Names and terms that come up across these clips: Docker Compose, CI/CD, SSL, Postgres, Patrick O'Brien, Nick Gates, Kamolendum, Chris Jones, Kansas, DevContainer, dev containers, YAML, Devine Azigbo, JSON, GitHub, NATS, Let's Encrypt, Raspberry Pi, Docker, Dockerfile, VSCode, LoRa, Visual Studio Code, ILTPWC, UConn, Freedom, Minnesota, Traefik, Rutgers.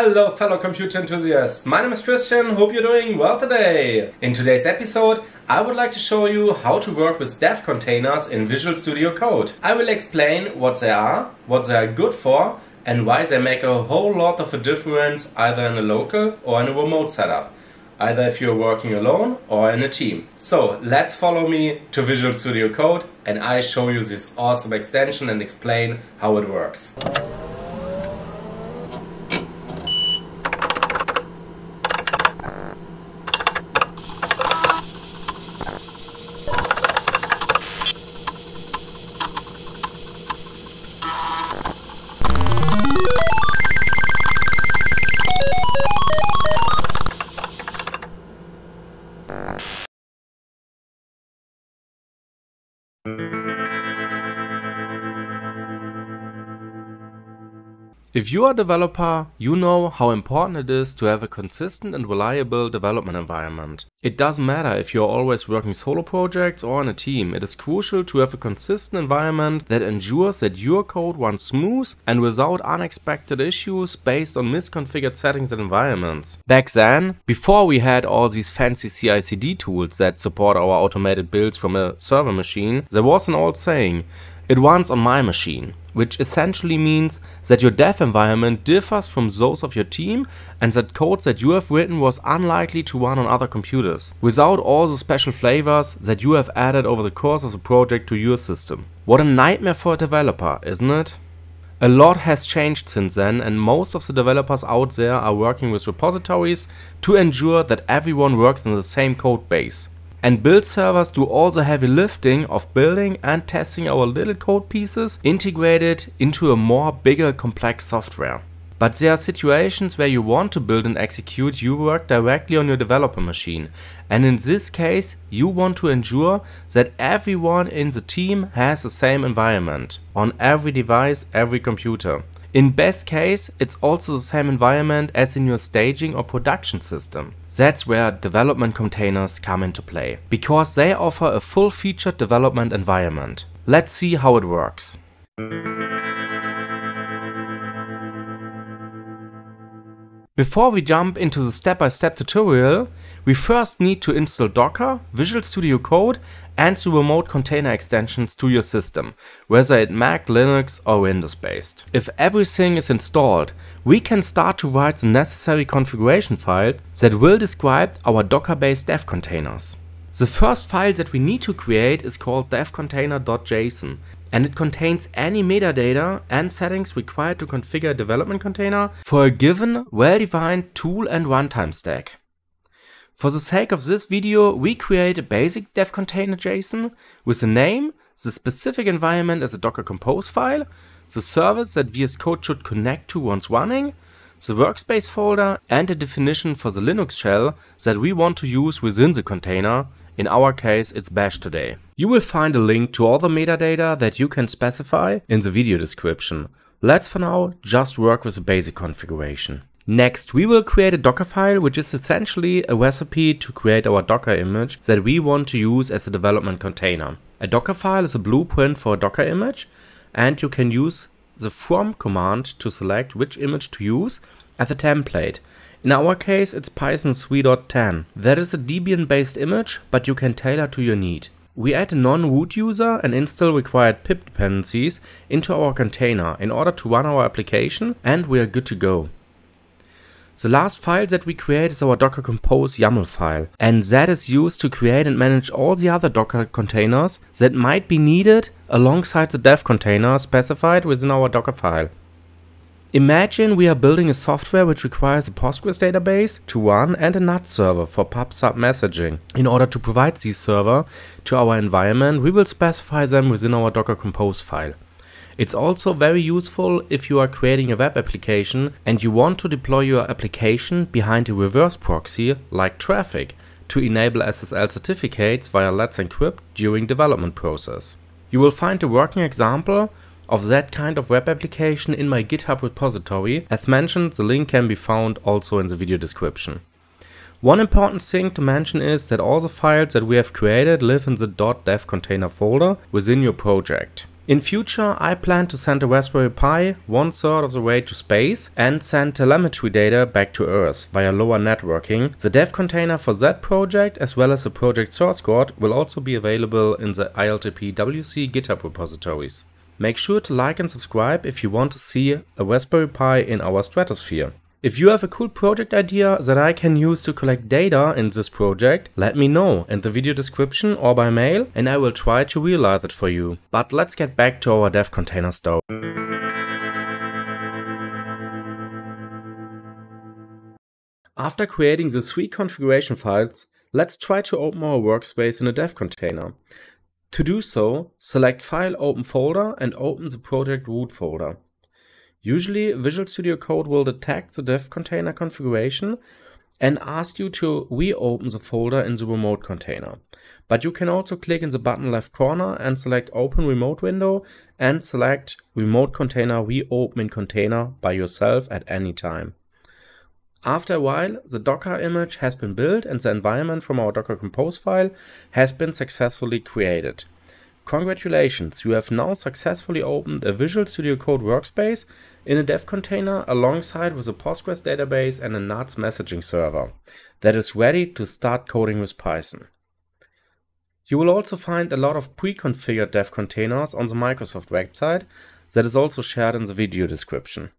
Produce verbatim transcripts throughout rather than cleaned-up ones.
Hello fellow computer enthusiasts, my name is Christian, hope you're doing well today. In today's episode I would like to show you how to work with dev containers in Visual Studio Code. I will explain what they are, what they are good for and why they make a whole lot of a difference either in a local or in a remote setup, either if you're working alone or in a team. So let's follow me to Visual Studio Code and I show you this awesome extension and explain how it works. If you are a developer, you know how important it is to have a consistent and reliable development environment. It doesn't matter if you are always working solo projects or in a team, it is crucial to have a consistent environment that ensures that your code runs smooth and without unexpected issues based on misconfigured settings and environments. Back then, before we had all these fancy C I C D tools that support our automated builds from a server machine, there was an old saying, "It runs on my machine," which essentially means that your dev environment differs from those of your team and that code that you have written was unlikely to run on other computers, without all the special flavors that you have added over the course of the project to your system. What a nightmare for a developer, isn't it? A lot has changed since then and most of the developers out there are working with repositories to ensure that everyone works in the same code base. And build servers do all the heavy lifting of building and testing our little code pieces integrated into a more bigger complex software. But there are situations where you want to build and execute your work directly on your developer machine, and in this case you want to ensure that everyone in the team has the same environment on every device, every computer. In best case, it's also the same environment as in your staging or production system. That's where development containers come into play, because they offer a full-featured development environment. Let's see how it works. Before we jump into the step-by-step tutorial, we first need to install Docker, Visual Studio Code and the remote container extensions to your system, whether it Mac, Linux or Windows based. If everything is installed, we can start to write the necessary configuration file that will describe our Docker based dev containers. The first file that we need to create is called dev container dot J S O N and it contains any metadata and settings required to configure a development container for a given well-defined tool and runtime stack. For the sake of this video, we create a basic dev container dot J S O N with the name, the specific environment as a Docker Compose file, the service that V S Code should connect to once running, the workspace folder and a definition for the Linux shell that we want to use within the container. In our case, it's bash today. You will find a link to all the metadata that you can specify in the video description. Let's for now just work with the basic configuration. Next, we will create a Dockerfile, which is essentially a recipe to create our Docker image that we want to use as a development container. A Dockerfile is a blueprint for a Docker image, and you can use the from command to select which image to use as a template. In our case, it's Python three point ten. That is a Debian-based image, but you can tailor to your need. We add a non-root user and install required pip dependencies into our container in order to run our application, and we are good to go. The last file that we create is our Docker Compose YAML file, and that is used to create and manage all the other Docker containers that might be needed alongside the dev container specified within our Docker file. Imagine we are building a software which requires a Postgres database to run and a NATS server for pub/sub messaging. In order to provide these servers to our environment, we will specify them within our Docker Compose file. It's also very useful if you are creating a web application and you want to deploy your application behind a reverse proxy like Traefik to enable S S L certificates via Let's Encrypt during development process. You will find a working example of that kind of web application in my GitHub repository. As mentioned, the link can be found also in the video description. One important thing to mention is that all the files that we have created live in the .dev container folder within your project. In future, I plan to send a Raspberry Pi one third of the way to space and send telemetry data back to Earth via LoRa networking. The dev container for that project, as well as the project source code, will also be available in the I L T P W C GitHub repositories. Make sure to like and subscribe if you want to see a Raspberry Pi in our stratosphere. If you have a cool project idea that I can use to collect data in this project, let me know in the video description or by mail, and I will try to realize it for you. But let's get back to our dev containers though. After creating the three configuration files, let's try to open our workspace in a dev container. To do so, select File, Open Folder and open the project root folder. Usually, Visual Studio Code will detect the dev container configuration and ask you to reopen the folder in the remote container. But you can also click in the button left corner and select Open Remote Window and select Remote Container Reopen in Container by yourself at any time. After a while, the Docker image has been built and the environment from our Docker Compose file has been successfully created. Congratulations, you have now successfully opened a Visual Studio Code workspace in a dev container alongside with a Postgres database and a NATS messaging server that is ready to start coding with Python. You will also find a lot of pre-configured dev containers on the Microsoft website that is also shared in the video description.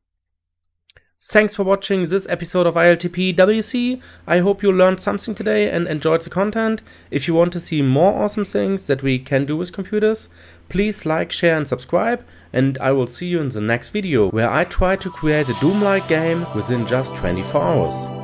Thanks for watching this episode of I L T P W C. I hope you learned something today and enjoyed the content. If you want to see more awesome things that we can do with computers, please like, share and subscribe, and I will see you in the next video where I try to create a Doom-like game within just twenty-four hours.